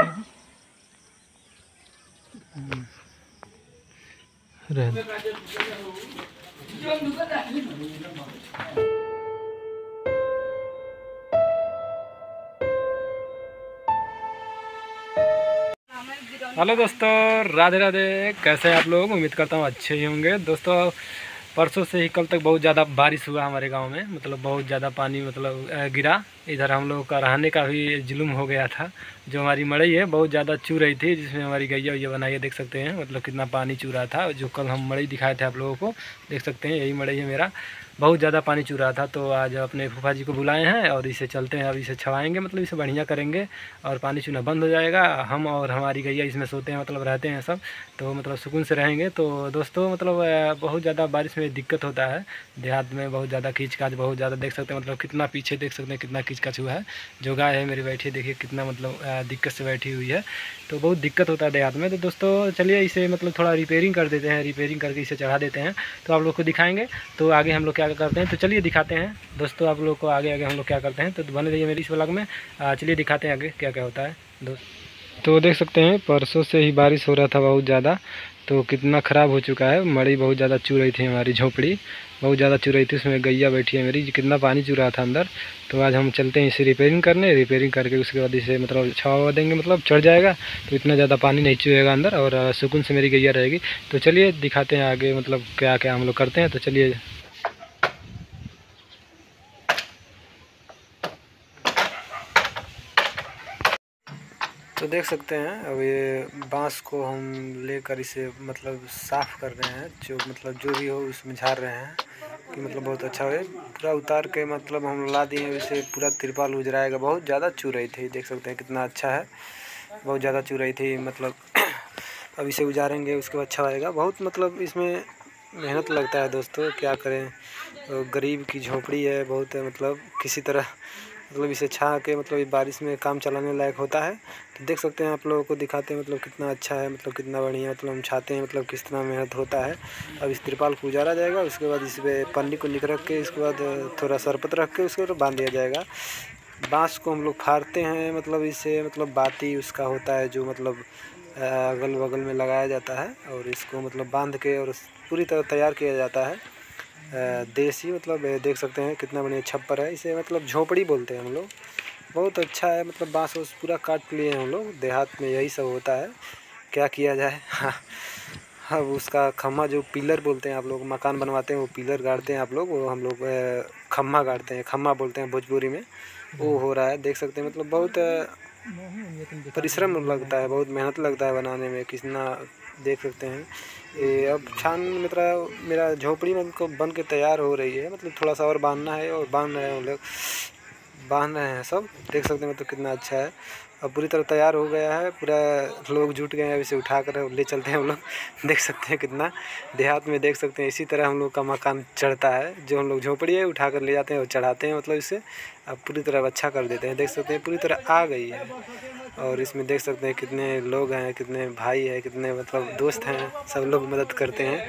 रहने हेलो दोस्तों, राधे राधे। कैसे हैं आप लोग? उम्मीद करता हूँ अच्छे ही होंगे। दोस्तों, परसों से ही कल तक बहुत ज़्यादा बारिश हुआ हमारे गांव में, मतलब बहुत ज़्यादा पानी मतलब गिरा। इधर हम लोग का रहने का भी जुल्म हो गया था। जो हमारी मड़ई है बहुत ज़्यादा चू रही थी, जिसमें हमारी गैया ये बनाई है, देख सकते हैं मतलब कितना पानी चू रहा था। जो कल हम मड़ई दिखाए थे आप लोगों को, देख सकते हैं यही मड़ई है मेरा, बहुत ज़्यादा पानी चू रहा था। तो आज अपने फूफा जी को बुलाए हैं और इसे चलते हैं, अब इसे छवाएँगे, मतलब इसे बढ़िया करेंगे और पानी चूना बंद हो जाएगा। हम और हमारी गैया इसमें सोते हैं, मतलब रहते हैं सब, तो मतलब सुकून से रहेंगे। तो दोस्तों, मतलब बहुत ज़्यादा बारिश में दिक्कत होता है देहात में, बहुत ज़्यादा खींच काच, बहुत ज़्यादा देख सकते हैं मतलब कितना पीछे देख सकते हैं कितना खींच काच हुआ है। जो गाय है मेरी बैठी है, देखिए कितना मतलब दिक्कत से बैठी हुई है। तो बहुत दिक्कत होता है देहात में। तो दोस्तों चलिए इसे मतलब थोड़ा रिपेयरिंग कर देते हैं, रिपेयरिंग करके इसे चढ़ा देते हैं, तो आप लोग को दिखाएंगे तो आगे हम लोग क्या करते हैं। तो चलिए दिखाते हैं दोस्तों आप लोग को आगे आगे हम लोग क्या करते हैं। तो बने रहिए मेरी इस व्लॉग में, चलिए दिखाते हैं आगे क्या क्या होता है दोस्त। तो देख सकते हैं परसों से ही बारिश हो रहा था बहुत ज़्यादा, तो कितना ख़राब हो चुका है। मड़ी बहुत ज़्यादा चू रही थी, हमारी झोपड़ी बहुत ज़्यादा चू रही थी, उसमें गैया बैठी है मेरी, कितना पानी चू रहा था अंदर। तो आज हम चलते हैं इसे रिपेयरिंग करने, रिपेयरिंग करके उसके बाद इसे मतलब छावा देंगे, मतलब चढ़ जाएगा तो इतना ज़्यादा पानी नहीं चूएगा अंदर और सुकून से मेरी गैया रहेगी। तो चलिए दिखाते हैं आगे मतलब क्या क्या हम लोग करते हैं। तो चलिए तो देख सकते हैं अब ये बांस को हम लेकर इसे मतलब साफ़ कर रहे हैं, जो मतलब जो भी हो उसमें झाड़ रहे हैं कि मतलब बहुत अच्छा है। पूरा उतार के मतलब हम ला दिए इसे, पूरा तिरपाल उजराएगा, बहुत ज़्यादा चू रही थी, देख सकते हैं कितना अच्छा है, बहुत ज़्यादा चू रही थी। मतलब अब इसे उजारेंगे उसके बाद अच्छा आएगा। बहुत मतलब इसमें मेहनत लगता है दोस्तों, क्या करें, तो गरीब की झोपड़ी है, बहुत है, मतलब किसी तरह मतलब इसे छा के मतलब बारिश में काम चलाने लायक होता है। तो देख सकते हैं आप लोगों को दिखाते हैं मतलब कितना अच्छा है, मतलब कितना बढ़िया, मतलब हम छाते हैं मतलब किस तरह मेहनत होता है। अब इस तिरपाल को उजारा जाएगा, उसके बाद इस पर पन्नी को निक रख के, इसके बाद थोड़ा सरपत रख के उसके बाद बांध दिया जाएगा। बाँस को हम लोग फाड़ते हैं, मतलब इसे मतलब बाती उसका होता है जो मतलब अगल बगल में लगाया जाता है, और इसको मतलब बांध के और पूरी तरह तैयार किया जाता है देसी, मतलब देख सकते हैं कितना बढ़िया छप्पर है। इसे मतलब झोपड़ी बोलते हैं हम लोग, बहुत अच्छा है। मतलब बाँस वाँस पूरा काट लिए हम लोग, देहात में यही सब होता है, क्या किया जाए। अब उसका खम्मा जो पिलर बोलते हैं आप लोग, मकान बनवाते हैं वो पिलर गाड़ते हैं आप लोग, वो हम लोग खम्मा गाड़ते हैं, खम्मा बोलते हैं भोजपुरी में, वो हो रहा है। देख सकते हैं मतलब बहुत परिश्रम लगता है, बहुत मेहनत लगता है बनाने में, कितना देख सकते हैं। ये अब छान मतलब मेरा झोपड़ी मतलब बन के तैयार हो रही है, मतलब थोड़ा सा और बांधना है और बांध रहे हैं हम लोग, बांध रहे हैं सब, देख सकते हैं मतलब कितना अच्छा है। अब पूरी तरह तैयार हो गया है, पूरा लोग जुट गए हैं, इसे उठा कर ले चलते हैं हम लोग। देख सकते हैं कितना देहात में, देख सकते हैं इसी तरह हम लोग का मकान चढ़ता है, जो हम लोग झोपड़ी है उठा कर ले जाते हैं और चढ़ाते हैं, मतलब इसे अब पूरी तरह अच्छा कर देते हैं। देख सकते हैं पूरी तरह आ गई है, और इसमें देख सकते हैं कितने लोग हैं, कितने भाई हैं, कितने मतलब दोस्त हैं, सब लोग मदद करते हैं,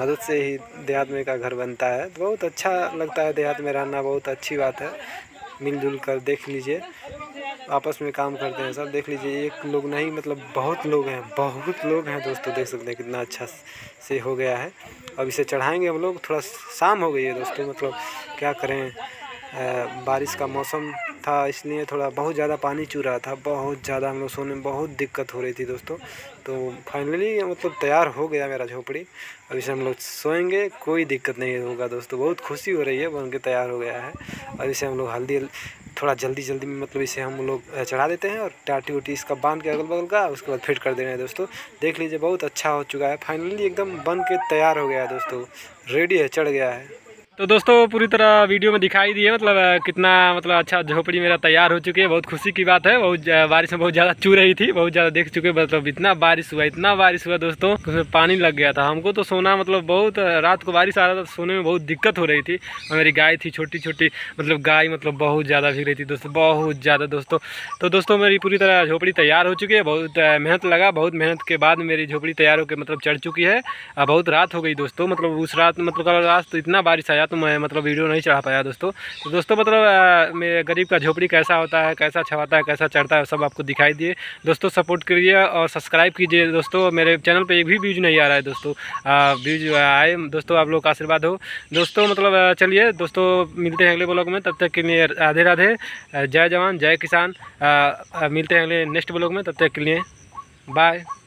मदद से ही देहात में का घर बनता है। बहुत अच्छा लगता है देहात में रहना, बहुत अच्छी बात है, मिलजुल कर देख लीजिए, आपस में काम करते हैं सब, देख लीजिए एक लोग नहीं मतलब बहुत लोग हैं, बहुत लोग हैं दोस्तों। देख सकते हैं कितना अच्छा से हो गया है। अब इसे चढ़ाएँगे हम लोग, थोड़ा शाम हो गई है दोस्तों, मतलब क्या करें, बारिश का मौसम था इसलिए थोड़ा बहुत ज़्यादा पानी चू रहा था, बहुत ज़्यादा हम लोग सोने में बहुत दिक्कत हो रही थी दोस्तों। तो फाइनली मतलब तैयार हो गया मेरा झोपड़ी, अब इसे हम लोग सोएंगे, कोई दिक्कत नहीं होगा दोस्तों, बहुत खुशी हो रही है, बन के तैयार हो गया है। अब इसे हम लोग हल्दी थोड़ा जल्दी जल्दी में मतलब इसे हम लोग चढ़ा देते हैं और टाटी उटी इसका बांध के अगल बगल का, उसके बाद फिट कर दे रहे हैं दोस्तों। देख लीजिए बहुत अच्छा हो चुका है, फाइनली एकदम बन के तैयार हो गया है दोस्तों, रेडी है, चढ़ गया है। तो दोस्तों पूरी तरह वीडियो में दिखाई दिए मतलब कितना मतलब अच्छा झोपड़ी मेरा तैयार हो चुकी है, बहुत खुशी की बात है। बहुत बारिश में बहुत ज़्यादा चू रही थी, बहुत ज़्यादा देख चुके मतलब इतना बारिश हुआ दोस्तों, उसमें पानी लग गया था। हमको तो सोना मतलब बहुत, रात को बारिश आ रहा था तो सोने में बहुत दिक्कत हो रही थी। मेरी गाय थी छोटी छोटी, मतलब गाय मतलब बहुत ज़्यादा भीग रही थी दोस्तों, बहुत ज़्यादा दोस्तों। तो दोस्तों मेरी पूरी तरह झोपड़ी तैयार हो चुकी है, बहुत मेहनत लगा, बहुत मेहनत के बाद मेरी झोपड़ी तैयार होकर मतलब चढ़ चुकी है। बहुत रात हो गई दोस्तों, मतलब उस रात मतलब कल रात तो इतना बारिश आया तो मैं मतलब वीडियो नहीं चढ़ा पाया दोस्तों। तो दोस्तों मतलब मेरे गरीब का झोपड़ी कैसा होता है, कैसा छवाता है, कैसा चढ़ता है, सब आपको दिखाई दिए। दोस्तों सपोर्ट करिए और सब्सक्राइब कीजिए दोस्तों। मेरे चैनल पर एक भी व्यूज नहीं आ रहा है दोस्तों, व्यूज आए दोस्तों, आप लोग का आशीर्वाद हो दोस्तों। मतलब चलिए दोस्तों, मिलते हैं अगले ब्लॉग में, तब तक के लिए राधे राधे, जय जवान जय किसान। मिलते हैं अगले नेक्स्ट ब्लॉग में, तब तक के लिए बाय।